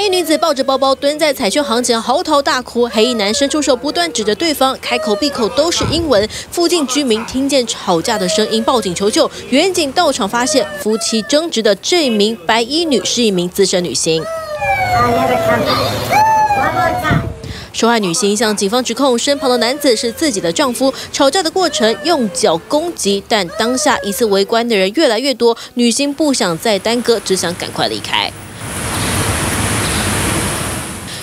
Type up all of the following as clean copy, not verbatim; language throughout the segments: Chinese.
白衣女子抱着包包蹲在彩券行前嚎啕大哭，黑衣男生出手不断指着对方，开口闭口都是英文。附近居民听见吵架的声音，报警求救。远警到场发现，夫妻争执的这名白衣女是一名资深女星。 受害女星向警方指控，身旁的男子是自己的丈夫，吵架的过程用脚攻击，但当下疑似围观的人越来越多，女星不想再耽搁，只想赶快离开。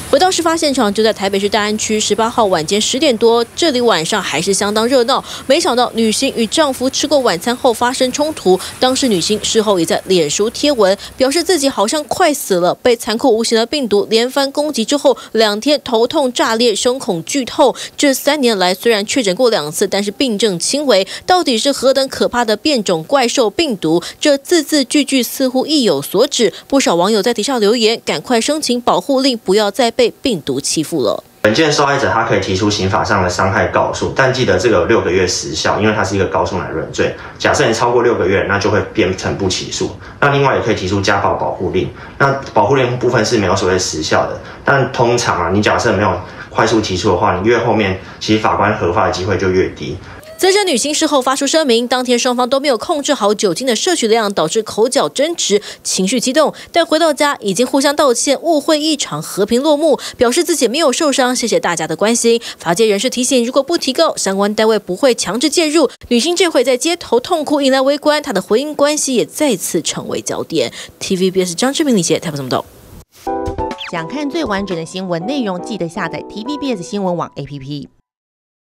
回到事发现场，就在台北市大安区18号晚间10点多，这里晚上还是相当热闹。没想到女星与丈夫吃过晚餐后发生冲突，当事女星事后也在脸书贴文表示自己好像快死了，被残酷无情的病毒连番攻击之后，2天头痛炸裂，胸口剧痛。这3年来虽然确诊过2次，但是病症轻微。到底是何等可怕的变种怪兽病毒？这字字句句似乎意有所指。不少网友在底下留言，赶快申请保护令，不要再 被病毒欺负了。本件受害者他可以提出刑法上的伤害告诉，但记得这个有6个月时效，因为它是一个告诉乃论罪。假设你超过6个月，那就会变成不起诉。那另外也可以提出家暴保护令。那保护令部分是没有所谓时效的，但通常啊，你假设没有快速提出的话，你越后面其实法官核发的机会就越低。 资深女星事后发出声明，当天双方都没有控制好酒精的摄取量，导致口角争执，情绪激动。但回到家已经互相道歉，误会一场，和平落幕，表示自己没有受伤，谢谢大家的关心。法界人士提醒，如果不提告，相关单位不会强制介入。女星这回在街头痛哭，引来围观，她的婚姻关系也再次成为焦点。TVBS 张志明、李杰台北这么多。想看最完整的新闻内容，记得下载 TVBS 新闻网 APP。